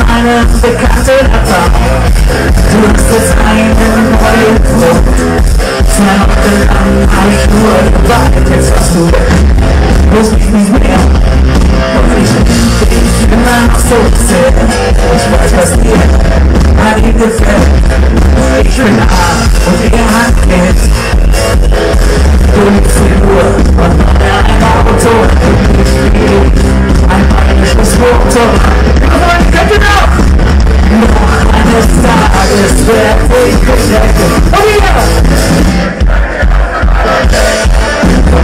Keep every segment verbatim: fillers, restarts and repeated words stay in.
eine bekannte Rapper. Du hast jetzt eine neue Wut. Zwei Wochen lang hab ich nur gewartet, jetzt warst du weg. Los mich nicht mehr. Und ich bin immer noch so zäh. Ich weiß, was dir an ihm gefällt. Ich bin arm und er hat Geld. Du liebst die Uhr und er ein Auto. Und ich bin ein magisches Motor. It's where we connected. Oh yeah!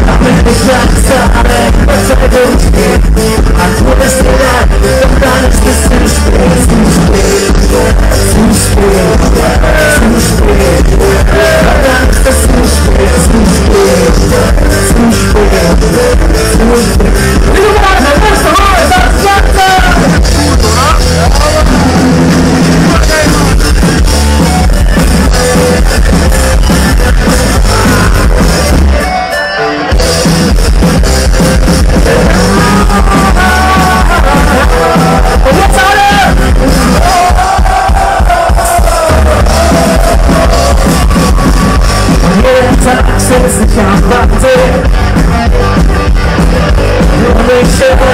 I'm in the shots, I'm in the circles. I'm twisted up, the balance is too straight. Too straight, too straight, too straight. The balance is too straight, too straight, too straight, too straight. You want to miss the heart, that's something! Sitz ich am Warte. Nur ich